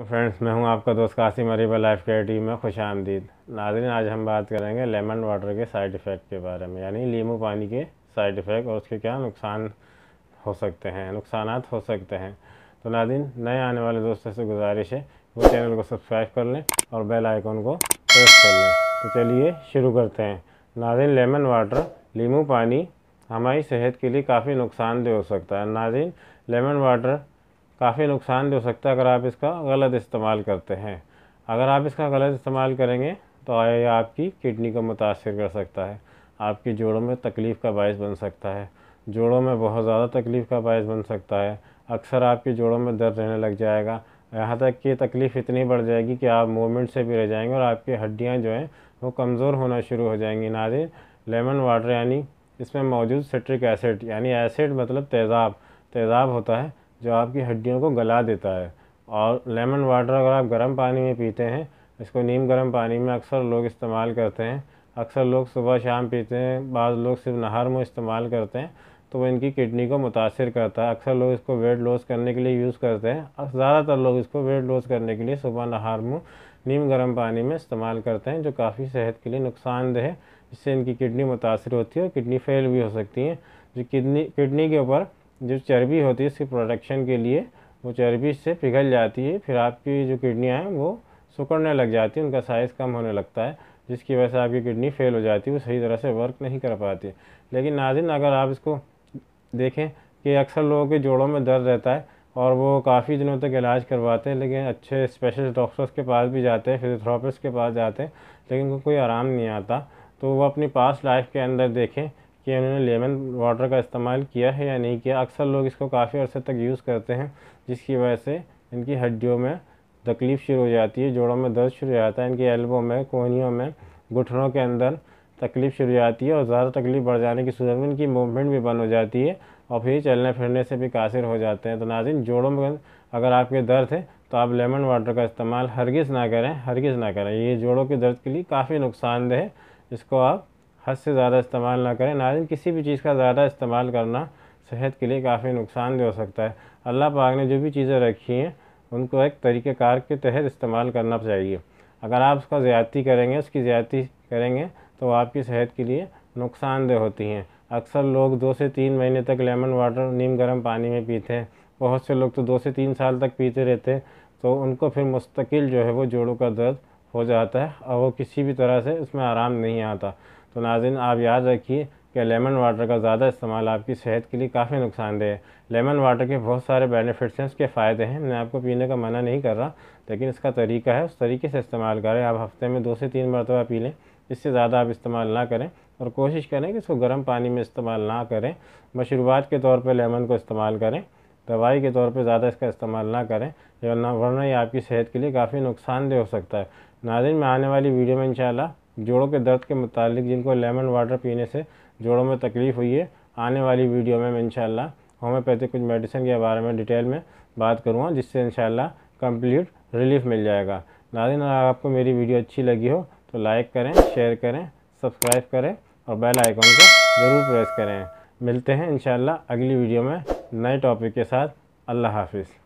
Friends, मैं हूं आपका दोस्त Qasim Areeba life care TV में खुश आमदीद। नाज़रीन, आज हम बात करेंगे लेमन वाटर के साइड इफ़ेक्ट के बारे में, यानी नींबू पानी के साइड इफ़ेक्ट और उसके क्या नुकसान हो सकते हैं। तो नाज़रीन, नए आने वाले दोस्तों से गुजारिश है वो चैनल को सब्सक्राइब कर लें और बेल आइकॉन को प्रेस कर लें। तो चलिए शुरू करते हैं। नाज़रीन, लेमन वाटर नींबू पानी हमारी सेहत के लिए काफ़ी नुकसानदेह हो सकता है। नाज़रीन, लेमन वाटर काफ़ी नुकसानदेह हो सकता है अगर आप इसका गलत इस्तेमाल करते हैं। अगर आप इसका गलत इस्तेमाल करेंगे तो यह आपकी किडनी को मुतासर कर सकता है, आपकी जोड़ों में तकलीफ़ का बायस बन सकता है, जोड़ों में बहुत ज़्यादा तकलीफ़ का बायस बन सकता है। अक्सर आपकी जोड़ों में दर्द रहने लग जाएगा, यहाँ तक कि तकलीफ़ इतनी बढ़ जाएगी कि आप मूवमेंट से भी रह जाएंगे और आपकी हड्डियाँ जो हैं वो कमज़ोर होना शुरू हो जाएंगी। नाज़रीन, लेमन वाटर यानी इसमें मौजूद सिट्रिक एसिड, यानी एसिड मतलब तेज़ाब होता है जो आपकी हड्डियों को गला देता है। और लेमन वाटर अगर आप गर्म पानी में पीते हैं, इसको नीम गर्म पानी में अक्सर लोग इस्तेमाल करते हैं, अक्सर लोग सुबह शाम पीते हैं, बाद लोग सिर्फ नहार में इस्तेमाल करते हैं, तो वो इनकी किडनी को मुतासर करता है। अक्सर लोग इसको वेट लॉस करने के लिए यूज़ करते हैं, ज़्यादातर लोग इसको वेट लॉस करने के लिए सुबह नहार में नीम गर्म पानी में इस्तेमाल करते हैं, जो काफ़ी सेहत के लिए नुकसानदेह है। इससे इनकी किडनी मुतासर होती है और किडनी फेल भी हो सकती है। जो किडनी के ऊपर जो चर्बी होती है इसकी प्रोडक्शन के लिए, वो चर्बी से पिघल जाती है, फिर आपकी जो किडनियाँ हैं वो सिकुड़ने लग जाती है, उनका साइज़ कम होने लगता है, जिसकी वजह से आपकी किडनी फेल हो जाती है, वो सही तरह से वर्क नहीं कर पाती। लेकिन नाज़रीन, अगर आप इसको देखें कि अक्सर लोगों के जोड़ों में दर्द रहता है और वो काफ़ी दिनों तक इलाज करवाते हैं, लेकिन अच्छे स्पेशलिस्ट डॉक्टर्स के पास भी जाते हैं, फिजियोथेरेपिस्ट के पास जाते हैं, लेकिन उनको कोई आराम नहीं आता। तो वो अपनी पास्ट लाइफ के अंदर देखें कि उन्होंने लेमन वाटर का इस्तेमाल किया है या नहीं किया। अक्सर लोग इसको काफ़ी अर्से तक यूज़ करते हैं, जिसकी वजह से इनकी हड्डियों में तकलीफ़ शुरू हो जाती है, जोड़ों में दर्द शुरू हो जाता है, इनकी एल्बो में, कोहनियों में, घुटनों के अंदर तकलीफ़ शुरू हो जाती है और ज़्यादा तकलीफ बढ़ जाने की सूरत में इनकी मूवमेंट भी बंद हो जाती है और फिर चलने फिरने से भी कासिर हो जाते हैं। तो नाज़रीन, जोड़ों में अगर आपके दर्द है तो आप लेमन वाटर का इस्तेमाल हरगिज़ ना करें। ये जोड़ों के दर्द के लिए काफ़ी नुकसानदेह है, इसको आप हद से ज़्यादा इस्तेमाल ना करें। नाज़रीन, किसी भी चीज़ का ज़्यादा इस्तेमाल करना सेहत के लिए काफ़ी नुकसानदेह हो सकता है। अल्लाह पाक ने जो भी चीज़ें रखी हैं उनको एक तरीक़ेकार के तहत इस्तेमाल करना चाहिए। अगर आप उसका उसकी ज़्यादती करेंगे तो आपकी सेहत के लिए नुकसानदेह होती हैं। अक्सर लोग 2 से 3 महीने तक लेमन वाटर नीम गर्म पानी में पीते हैं, बहुत से लोग तो 2 से 3 साल तक पीते रहते हैं, तो उनको फिर मुस्तकिल जो है वो जोड़ों का दर्द हो जाता है और वो किसी भी तरह से उसमें आराम नहीं आता। तो नाज़रीन, आप याद रखिए कि लेमन वाटर का ज़्यादा इस्तेमाल आपकी सेहत के लिए काफ़ी नुकसानदेह है। लेमन वाटर के बहुत सारे बेनिफिट्स हैं, उसके फ़ायदे हैं, मैं आपको पीने का मना नहीं कर रहा, लेकिन इसका तरीका है, उस तरीके से इस्तेमाल करें। आप हफ़्ते में 2 से 3 मरतबा पी लें, इससे ज़्यादा आप इस्तेमाल ना करें और कोशिश करें कि इसको गर्म पानी में इस्तेमाल ना करें। मशरूबात के तौर पर लेमन को इस्तेमाल करें, दवाई के तौर पर ज़्यादा इसका इस्तेमाल ना करें, वरना ये आपकी सेहत के लिए काफ़ी नुकसानदेह हो सकता है। नाज़रीन, मैं आने वाली वीडियो में इंशाल्लाह जोड़ों के दर्द के मुतालिक, जिनको लेमन वाटर पीने से जोड़ों में तकलीफ़ हुई है, आने वाली वीडियो में मैं इंशाल्लाह होम्योपैथिक कुछ मेडिसिन के बारे में डिटेल में बात करूँगा, जिससे इंशाल्लाह कंप्लीट रिलीफ मिल जाएगा। नाज़रीन, अगर आपको मेरी वीडियो अच्छी लगी हो तो लाइक करें, शेयर करें, सब्सक्राइब करें और बेल आइकॉन को ज़रूर प्रेस करें। मिलते हैं इंशाल्लाह अगली वीडियो में नए टॉपिक के साथ। अल्लाह हाफिज़।